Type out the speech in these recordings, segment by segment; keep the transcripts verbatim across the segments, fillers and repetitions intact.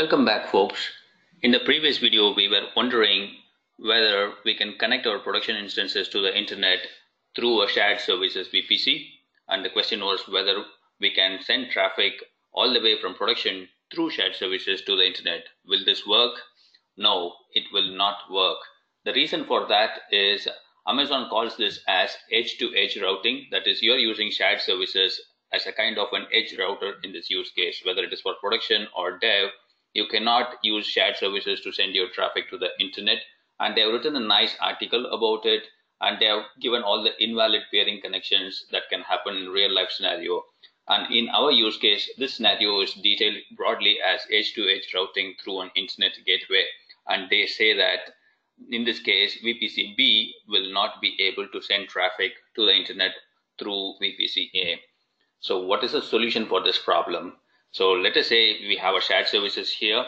Welcome back, folks. In the previous video, we were wondering whether we can connect our production instances to the internet through a shared services V P C, and the question was whether we can send traffic all the way from production through shared services to the internet. Will this work? No, it will not work. The reason for that is Amazon calls this as edge-to-edge routing. That is, you're using shared services as a kind of an edge router in this use case, whether it is for production or dev. You cannot use shared services to send your traffic to the internet. And they have written a nice article about it, and they have given all the invalid pairing connections that can happen in real life scenario. And in our use case, this scenario is detailed broadly as edge-to-edge routing through an internet gateway. And they say that in this case, V P C B will not be able to send traffic to the internet through V P C A. So what is the solution for this problem? So let us say we have a shared services here,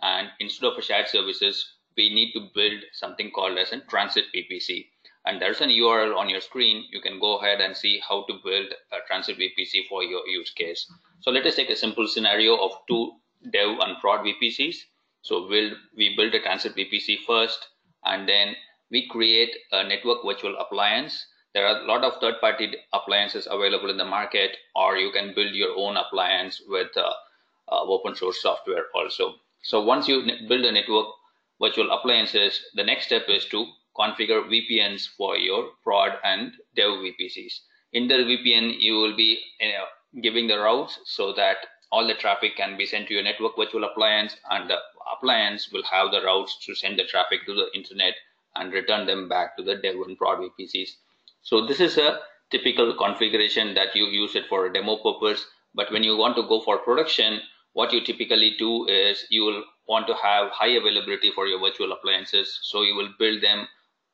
and instead of a shared services, we need to build something called as a transit V P C. And there's an U R L on your screen. You can go ahead and see how to build a transit V P C for your use case. So let us take a simple scenario of two dev and prod V P Cs. So we'll, we build a transit V P C first, and then we create a network virtual appliance. There are a lot of third-party appliances available in the market, or you can build your own appliance with uh, uh, open source software also. So once you build a network virtual appliances, the next step is to configure V P Ns for your prod and dev V P Cs. In the V P N, you will be uh, giving the routes so that all the traffic can be sent to your network virtual appliance, and the appliance will have the routes to send the traffic to the internet and return them back to the dev and prod V P Cs. So this is a typical configuration that you use it for a demo purpose. But when you want to go for production, what you typically do is you will want to have high availability for your virtual appliances. So you will build them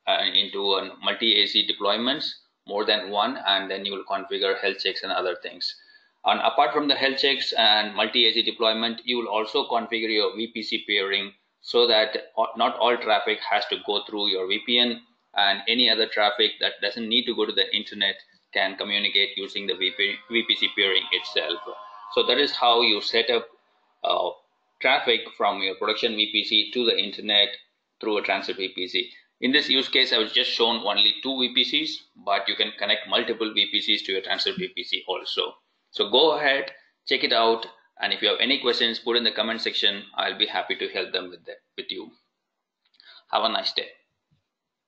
uh, into a multi-A C deployments, more than one, and then you will configure health checks and other things. And apart from the health checks and multi-A C deployment, you will also configure your V P C pairing so that not all traffic has to go through your V P N. And any other traffic that doesn't need to go to the internet can communicate using the V P C pairing itself. So that is how you set up uh, traffic from your production V P C to the internet through a transit V P C. In this use case, I was just shown only two V P Cs, but you can connect multiple V P Cs to your transit V P C also. So go ahead, check it out, and if you have any questions, put in the comment section. I'll be happy to help them with, that, with you. Have a nice day.